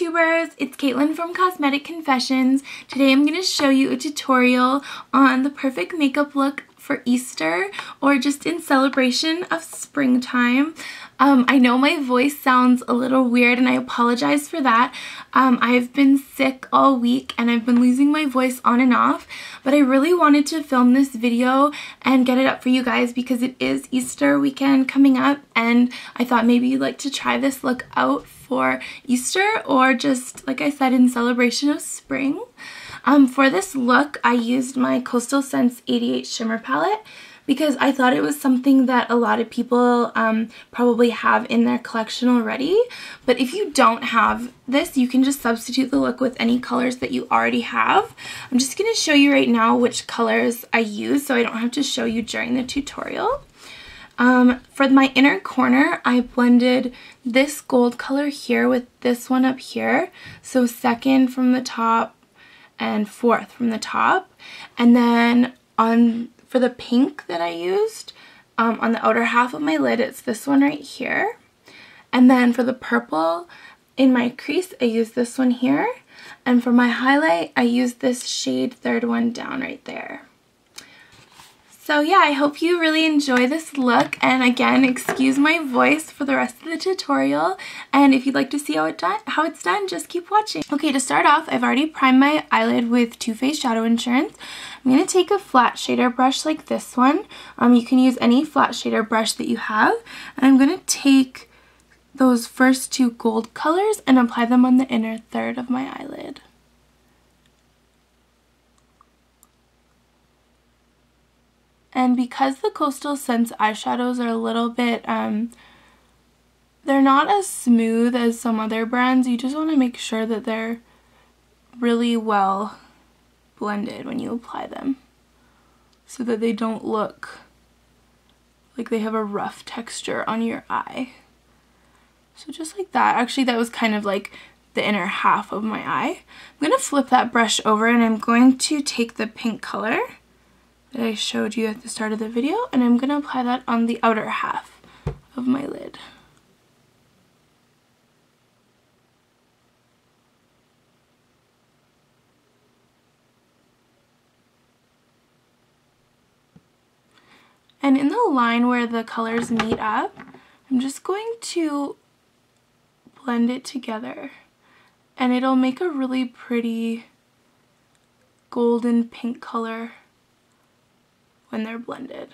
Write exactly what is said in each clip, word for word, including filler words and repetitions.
YouTubers, it's Caitlyn from Cosmetic Confessions. Today I'm going to show you a tutorial on the perfect makeup look for Easter or just in celebration of springtime. Um, I know my voice sounds a little weird and I apologize for that. Um, I've been sick all week and I've been losing my voice on and off, but I really wanted to film this video and get it up for you guys because it is Easter weekend coming up and I thought maybe you'd like to try this look out for Easter or just, like I said, in celebration of spring. Um, for this look, I used my Coastal Scents eighty-eight Shimmer Palette because I thought it was something that a lot of people um, probably have in their collection already. But if you don't have this, you can just substitute the look with any colors that you already have. I'm just going to show you right now which colors I use so I don't have to show you during the tutorial. Um, for my inner corner, I blended this gold color here with this one up here. So second from the top and fourth from the top, and then on for the pink that I used um, on the outer half of my lid, it's this one right here, and then for the purple in my crease I used this one here, and for my highlight I used this shade third one down right there. So yeah, I hope you really enjoy this look, and again, excuse my voice for the rest of the tutorial, and if you'd like to see how, it done, how it's done, just keep watching. Okay, to start off, I've already primed my eyelid with Too Faced Shadow Insurance. I'm going to take a flat shader brush like this one. Um, you can use any flat shader brush that you have, and I'm going to take those first two gold colors and apply them on the inner third of my eyelid. And because the Coastal Scents eyeshadows are a little bit, um, they're not as smooth as some other brands, you just want to make sure that they're really well blended when you apply them, so that they don't look like they have a rough texture on your eye. So just like that. Actually, that was kind of like the inner half of my eye. I'm going to flip that brush over and I'm going to take the pink color that I showed you at the start of the video, and I'm going to apply that on the outer half of my lid. And in the line where the colors meet up, I'm just going to blend it together, and it'll make a really pretty golden pink color when they're blended.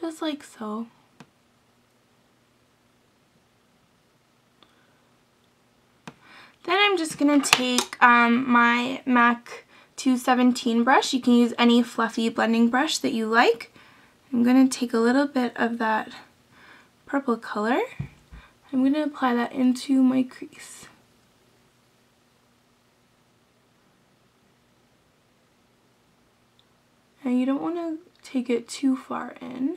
Just like so. Then I'm just gonna take um, my MAC two seventeen brush. You can use any fluffy blending brush that you like. I'm gonna take a little bit of that purple color. I'm gonna apply that into my crease. And you don't want to take it too far in.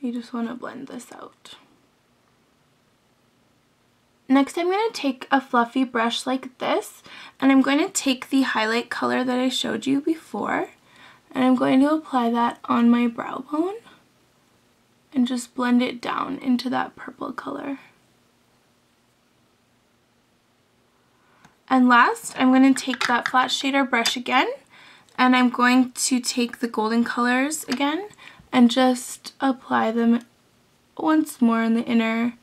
You just want to blend this out. Next, I'm going to take a fluffy brush like this, and I'm going to take the highlight color that I showed you before, and I'm going to apply that on my brow bone and just blend it down into that purple color. And last, I'm going to take that flat shader brush again, and I'm going to take the golden colors again and just apply them once more in the inner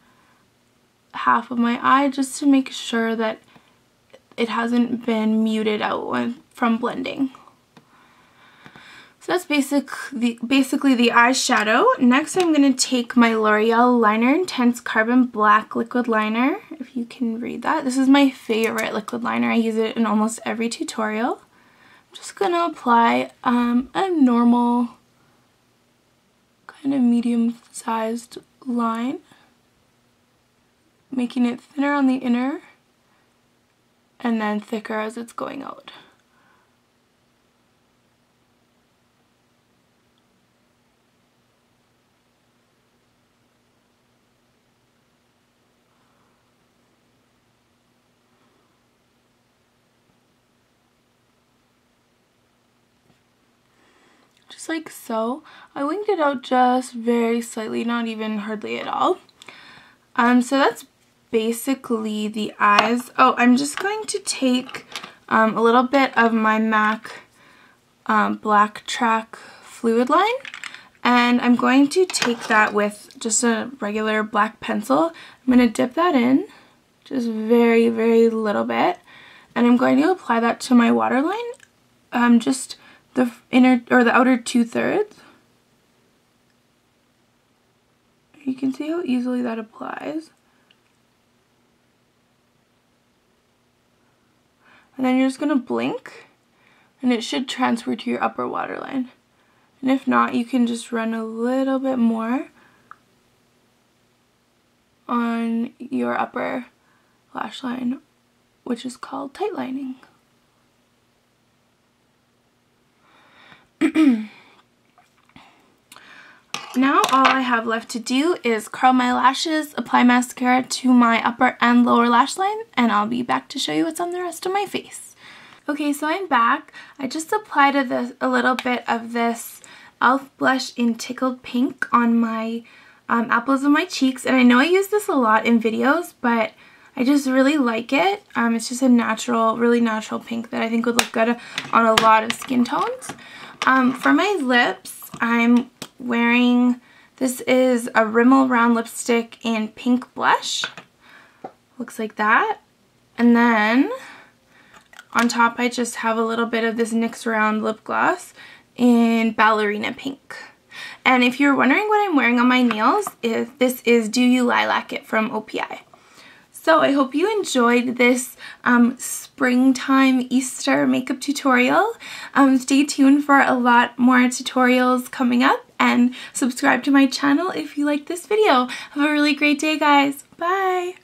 half of my eye just to make sure that it hasn't been muted out from blending. So that's basic, the, basically the eyeshadow. Next, I'm going to take my L'Oreal Liner Intense Carbon Black Liquid Liner, if you can read that. This is my favorite liquid liner. I use it in almost every tutorial. I'm just going to apply um, a normal, kind of medium-sized line, making it thinner on the inner and then thicker as it's going out. Like so. I winged it out just very slightly, not even hardly at all. Um, so that's basically the eyes. Oh, I'm just going to take um, a little bit of my MAC um, Black Track Fluid Line, and I'm going to take that with just a regular black pencil. I'm going to dip that in, just very, very little bit, and I'm going to apply that to my waterline, um, just the inner or the outer two-thirds. You can see how easily that applies. And then you're just going to blink, and it should transfer to your upper waterline. And if not, you can just run a little bit more on your upper lash line, which is called tight lining. Now all I have left to do is curl my lashes, apply mascara to my upper and lower lash line, and I'll be back to show you what's on the rest of my face. Okay, so I'm back. I just applied a, this, a little bit of this e l f blush in Tickled Pink on my um, apples of my cheeks, and I know I use this a lot in videos, but I just really like it. Um, it's just a natural, really natural pink that I think would look good on a lot of skin tones. Um, for my lips, I'm wearing, this is a Rimmel round lipstick in Pink Blush. Looks like that. And then on top I just have a little bit of this NYX round lip gloss in Ballerina Pink. And if you're wondering what I'm wearing on my nails, if this is Do You Lilac It from O P I. So I hope you enjoyed this um, springtime Easter makeup tutorial. Um, stay tuned for a lot more tutorials coming up, and subscribe to my channel if you like this video. Have a really great day, guys. Bye!